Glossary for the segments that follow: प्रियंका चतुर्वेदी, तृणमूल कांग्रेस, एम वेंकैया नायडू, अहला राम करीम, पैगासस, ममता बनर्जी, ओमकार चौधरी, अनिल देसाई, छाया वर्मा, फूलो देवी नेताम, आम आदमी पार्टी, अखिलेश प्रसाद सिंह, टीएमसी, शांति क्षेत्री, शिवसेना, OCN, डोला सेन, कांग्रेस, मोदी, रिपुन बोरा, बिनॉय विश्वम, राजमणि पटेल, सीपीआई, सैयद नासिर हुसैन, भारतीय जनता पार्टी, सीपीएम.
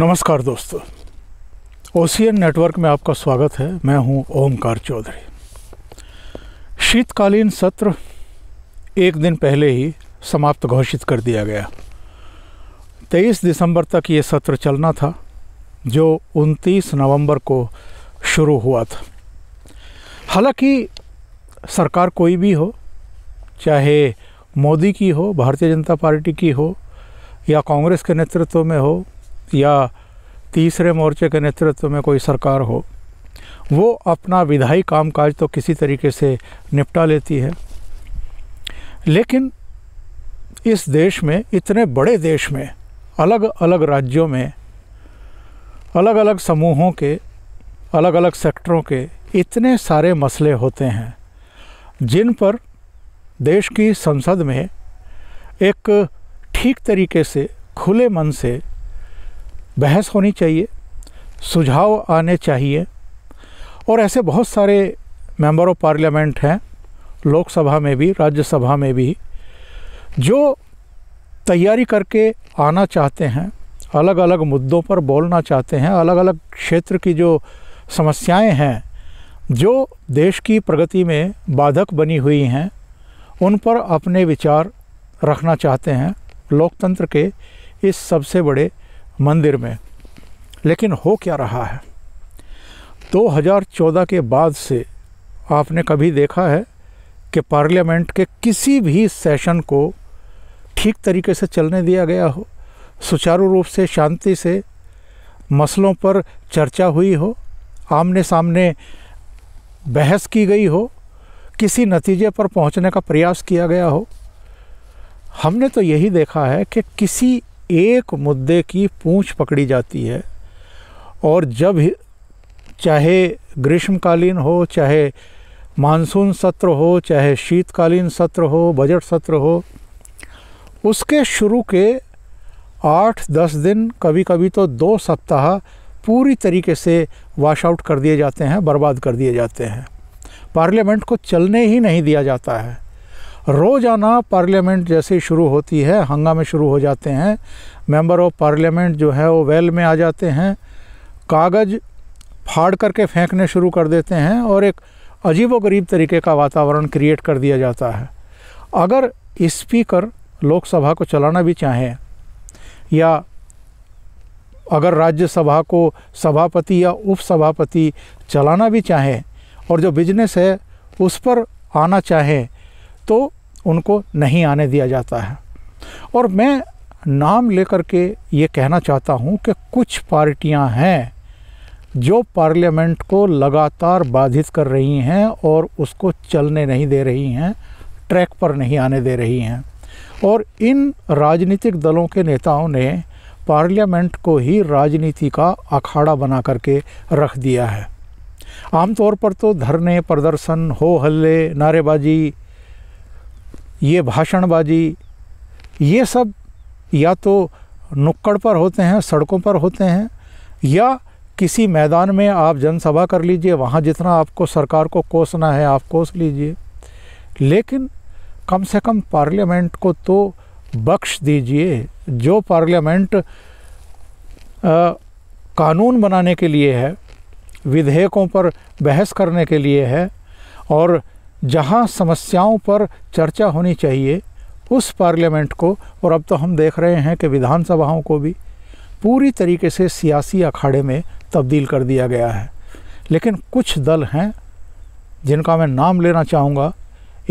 नमस्कार दोस्तों, OCN network में आपका स्वागत है। मैं हूं ओमकार चौधरी। शीतकालीन सत्र एक दिन पहले ही समाप्त घोषित कर दिया गया। 23 दिसंबर तक ये सत्र चलना था, जो 29 नवंबर को शुरू हुआ था। हालांकि सरकार कोई भी हो, चाहे मोदी की हो, भारतीय जनता पार्टी की हो, या कांग्रेस के नेतृत्व में हो, या तीसरे मोर्चे के नेतृत्व में कोई सरकार हो, वो अपना विधायी कामकाज तो किसी तरीके से निपटा लेती है। लेकिन इस देश में, इतने बड़े देश में, अलग अलग राज्यों में, अलग अलग समूहों के, अलग अलग सेक्टरों के इतने सारे मसले होते हैं जिन पर देश की संसद में एक ठीक तरीके से, खुले मन से बहस होनी चाहिए, सुझाव आने चाहिए। और ऐसे बहुत सारे मेंबर ऑफ पार्लियामेंट हैं, लोकसभा में भी, राज्यसभा में भी, जो तैयारी करके आना चाहते हैं, अलग अलग मुद्दों पर बोलना चाहते हैं, अलग अलग क्षेत्र की जो समस्याएं हैं, जो देश की प्रगति में बाधक बनी हुई हैं, उन पर अपने विचार रखना चाहते हैं लोकतंत्र के इस सबसे बड़े मंदिर में। लेकिन हो क्या रहा है? 2014 के बाद से आपने कभी देखा है कि पार्लियामेंट के किसी भी सेशन को ठीक तरीके से चलने दिया गया हो, सुचारू रूप से, शांति से मसलों पर चर्चा हुई हो, आमने सामने बहस की गई हो, किसी नतीजे पर पहुंचने का प्रयास किया गया हो? हमने तो यही देखा है कि किसी एक मुद्दे की पूंछ पकड़ी जाती है और जब, चाहे ग्रीष्मकालीन हो, चाहे मानसून सत्र हो, चाहे शीतकालीन सत्र हो, बजट सत्र हो, उसके शुरू के 8-10 दिन, कभी कभी तो 2 सप्ताह पूरी तरीके से वाश आउट कर दिए जाते हैं, बर्बाद कर दिए जाते हैं। पार्लियामेंट को चलने ही नहीं दिया जाता है। रोज़ाना पार्लियामेंट जैसे शुरू होती है, हंगामे शुरू हो जाते हैं। मेंबर ऑफ पार्लियामेंट जो है वो वेल में आ जाते हैं, कागज़ फाड़ करके फेंकने शुरू कर देते हैं और एक अजीबोगरीब तरीके का वातावरण क्रिएट कर दिया जाता है। अगर स्पीकर लोकसभा को चलाना भी चाहें, या अगर राज्यसभा को सभापति या उपसभापति चलाना भी चाहें, और जो बिजनेस है उस पर आना चाहें, तो उनको नहीं आने दिया जाता है। और मैं नाम लेकर के ये कहना चाहता हूँ कि कुछ पार्टियाँ हैं जो पार्लियामेंट को लगातार बाधित कर रही हैं और उसको चलने नहीं दे रही हैं, ट्रैक पर नहीं आने दे रही हैं। और इन राजनीतिक दलों के नेताओं ने पार्लियामेंट को ही राजनीति का अखाड़ा बना करके रख दिया है। आमतौर पर तो धरने, प्रदर्शन, हो हल्ले, नारेबाजी, ये भाषणबाजी, ये सब या तो नुक्कड़ पर होते हैं, सड़कों पर होते हैं, या किसी मैदान में आप जनसभा कर लीजिए, वहाँ जितना आपको सरकार को कोसना है आप कोस लीजिए। लेकिन कम से कम पार्लियामेंट को तो बख्श दीजिए। जो पार्लियामेंट कानून बनाने के लिए है, विधेयकों पर बहस करने के लिए है, और जहां समस्याओं पर चर्चा होनी चाहिए, उस पार्लियामेंट को, और अब तो हम देख रहे हैं कि विधानसभाओं को भी पूरी तरीके से सियासी अखाड़े में तब्दील कर दिया गया है। लेकिन कुछ दल हैं जिनका मैं नाम लेना चाहूँगा।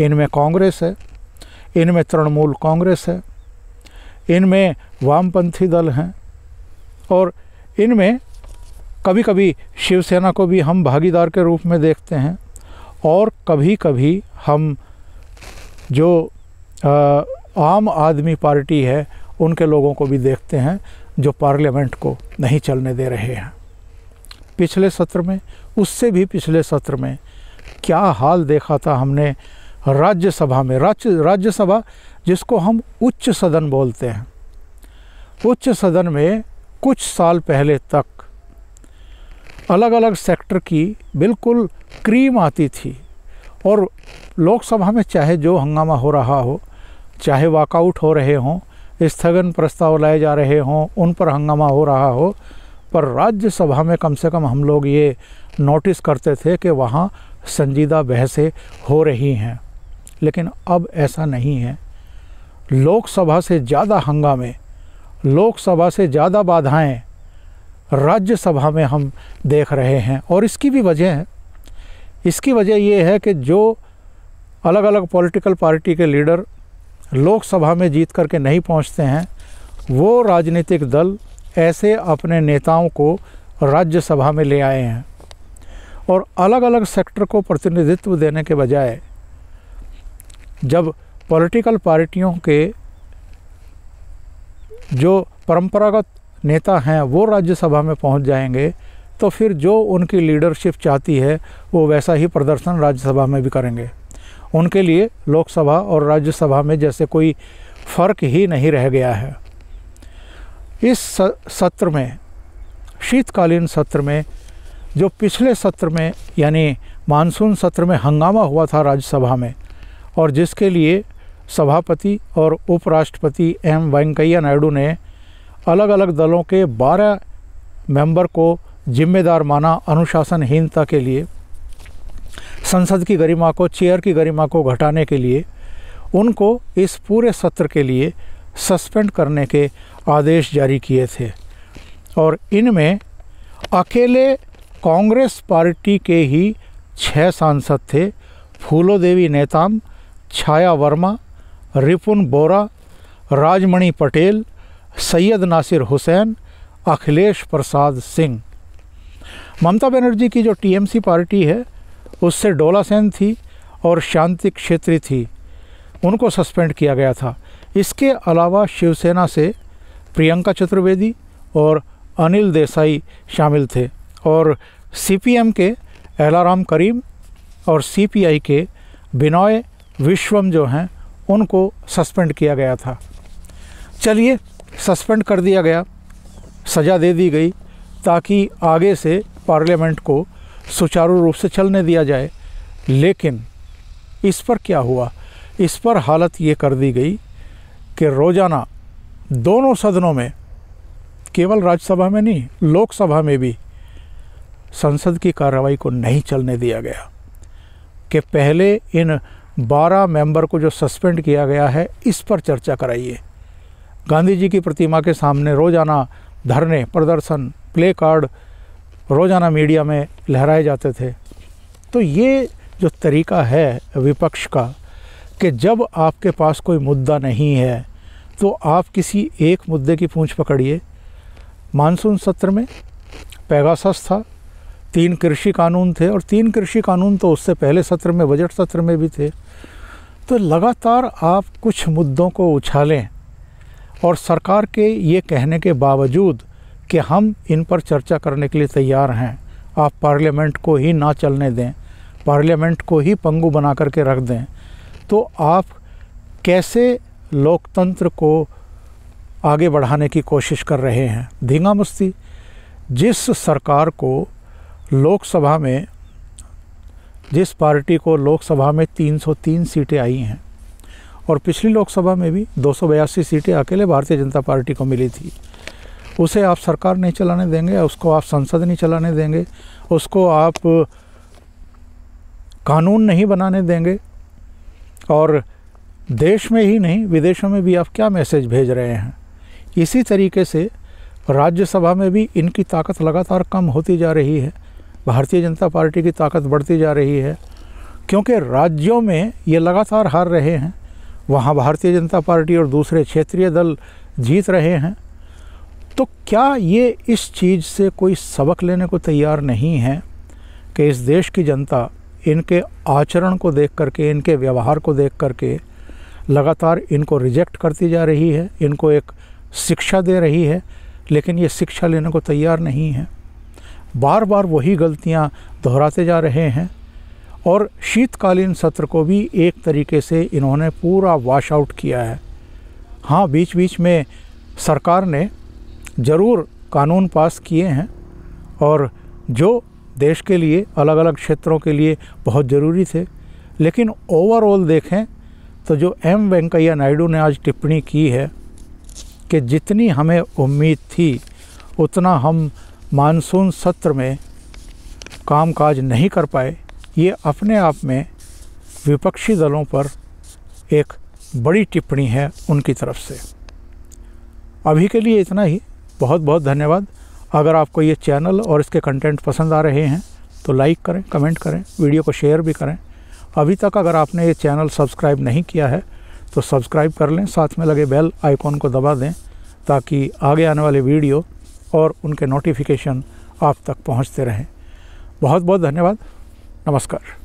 इनमें कांग्रेस है, इनमें तृणमूल कांग्रेस है, इनमें वामपंथी दल हैं, और इनमें कभी कभी शिवसेना को भी हम भागीदार के रूप में देखते हैं, और कभी कभी हम जो आम आदमी पार्टी है उनके लोगों को भी देखते हैं, जो पार्लियामेंट को नहीं चलने दे रहे हैं। पिछले सत्र में, उससे भी पिछले सत्र में क्या हाल देखा था हमने राज्यसभा में। राज्यसभा जिसको हम उच्च सदन बोलते हैं, उच्च सदन में कुछ साल पहले तक अलग अलग सेक्टर की बिल्कुल क्रीम आती थी, और लोकसभा में चाहे जो हंगामा हो रहा हो, चाहे वाकआउट हो रहे हों, स्थगन प्रस्ताव लाए जा रहे हों, उन पर हंगामा हो रहा हो, पर राज्यसभा में कम से कम हम लोग ये नोटिस करते थे कि वहाँ संजीदा बहसें हो रही हैं, लेकिन अब ऐसा नहीं है। लोकसभा से ज़्यादा हंगामे, लोकसभा से ज़्यादा बाधाएं राज्यसभा में हम देख रहे हैं। और इसकी भी वजह है, इसकी वजह ये है कि जो अलग अलग पॉलिटिकल पार्टी के लीडर लोकसभा में जीत करके नहीं पहुंचते हैं, वो राजनीतिक दल ऐसे अपने नेताओं को राज्यसभा में ले आए हैं। और अलग अलग सेक्टर को प्रतिनिधित्व देने के बजाय जब पॉलिटिकल पार्टियों के जो परंपरागत नेता हैं वो राज्यसभा में पहुंच जाएंगे, तो फिर जो उनकी लीडरशिप चाहती है वो वैसा ही प्रदर्शन राज्यसभा में भी करेंगे। उनके लिए लोकसभा और राज्यसभा में जैसे कोई फ़र्क ही नहीं रह गया है। इस सत्र में, शीतकालीन सत्र में, जो पिछले सत्र में यानी मानसून सत्र में हंगामा हुआ था राज्यसभा में, और जिसके लिए सभापति और उपराष्ट्रपति एम वेंकैया नायडू ने अलग अलग दलों के 12 मेंबर को जिम्मेदार माना अनुशासनहीनता के लिए, संसद की गरिमा को, चेयर की गरिमा को घटाने के लिए, उनको इस पूरे सत्र के लिए सस्पेंड करने के आदेश जारी किए थे। और इनमें अकेले कांग्रेस पार्टी के ही 6 सांसद थे। फूलो देवी नेताम, छाया वर्मा, रिपुन बोरा, राजमणि पटेल, सैयद नासिर हुसैन, अखिलेश प्रसाद सिंह। ममता बनर्जी की जो टीएमसी पार्टी है उससे डोला सेन थी और शांति क्षेत्री थी, उनको सस्पेंड किया गया था। इसके अलावा शिवसेना से प्रियंका चतुर्वेदी और अनिल देसाई शामिल थे, और सीपीएम के अहला राम करीम और सीपीआई के बिनॉय विश्वम जो हैं उनको सस्पेंड किया गया था। चलिए, सस्पेंड कर दिया गया, सज़ा दे दी गई ताकि आगे से पार्लियामेंट को सुचारू रूप से चलने दिया जाए। लेकिन इस पर क्या हुआ? इस पर हालत ये कर दी गई कि रोज़ाना दोनों सदनों में, केवल राज्यसभा में नहीं, लोकसभा में भी संसद की कार्रवाई को नहीं चलने दिया गया कि पहले इन 12 मेंबर को जो सस्पेंड किया गया है इस पर चर्चा कराइए। गांधी जी की प्रतिमा के सामने रोज़ाना धरने, प्रदर्शन, प्ले कार्ड रोज़ाना मीडिया में लहराए जाते थे। तो ये जो तरीका है विपक्ष का कि जब आपके पास कोई मुद्दा नहीं है तो आप किसी एक मुद्दे की पूंछ पकड़िए। मानसून सत्र में पैगासस था, 3 कृषि कानून थे, और 3 कृषि कानून तो उससे पहले सत्र में, बजट सत्र में भी थे। तो लगातार आप कुछ मुद्दों को उछालें और सरकार के ये कहने के बावजूद कि हम इन पर चर्चा करने के लिए तैयार हैं, आप पार्लियामेंट को ही ना चलने दें, पार्लियामेंट को ही पंगु बना करके रख दें, तो आप कैसे लोकतंत्र को आगे बढ़ाने की कोशिश कर रहे हैं? धींगा मुस्ती। जिस सरकार को लोकसभा में, जिस पार्टी को लोकसभा में 303 सीटें आई हैं, और पिछली लोकसभा में भी 282 सीटें अकेले भारतीय जनता पार्टी को मिली थी, उसे आप सरकार नहीं चलाने देंगे, उसको आप संसद नहीं चलाने देंगे, उसको आप कानून नहीं बनाने देंगे। और देश में ही नहीं, विदेशों में भी आप क्या मैसेज भेज रहे हैं? इसी तरीके से राज्यसभा में भी इनकी ताकत लगातार कम होती जा रही है, भारतीय जनता पार्टी की ताकत बढ़ती जा रही है, क्योंकि राज्यों में ये लगातार हार रहे हैं, वहाँ भारतीय जनता पार्टी और दूसरे क्षेत्रीय दल जीत रहे हैं। तो क्या ये इस चीज़ से कोई सबक लेने को तैयार नहीं है कि इस देश की जनता इनके आचरण को देख करके, इनके व्यवहार को देख करके लगातार इनको रिजेक्ट करती जा रही है, इनको एक शिक्षा दे रही है, लेकिन ये शिक्षा लेने को तैयार नहीं है, बार बार वही गलतियां दोहराते जा रहे हैं। और शीतकालीन सत्र को भी एक तरीके से इन्होंने पूरा वाश आउट किया है। हाँ, बीच बीच में सरकार ने ज़रूर कानून पास किए हैं और जो देश के लिए, अलग अलग क्षेत्रों के लिए बहुत ज़रूरी थे, लेकिन ओवरऑल देखें तो जो एम वेंकैया नायडू ने आज टिप्पणी की है कि जितनी हमें उम्मीद थी उतना हम मानसून सत्र में कामकाज नहीं कर पाए। ये अपने आप में विपक्षी दलों पर एक बड़ी टिप्पणी है उनकी तरफ से। अभी के लिए इतना ही, बहुत बहुत धन्यवाद। अगर आपको ये चैनल और इसके कंटेंट पसंद आ रहे हैं तो लाइक करें, कमेंट करें, वीडियो को शेयर भी करें। अभी तक अगर आपने ये चैनल सब्सक्राइब नहीं किया है तो सब्सक्राइब कर लें, साथ में लगे बेल आइकॉन को दबा दें ताकि आगे आने वाले वीडियो और उनके नोटिफिकेशन आप तक पहुंचते रहें। बहुत बहुत धन्यवाद। नमस्कार।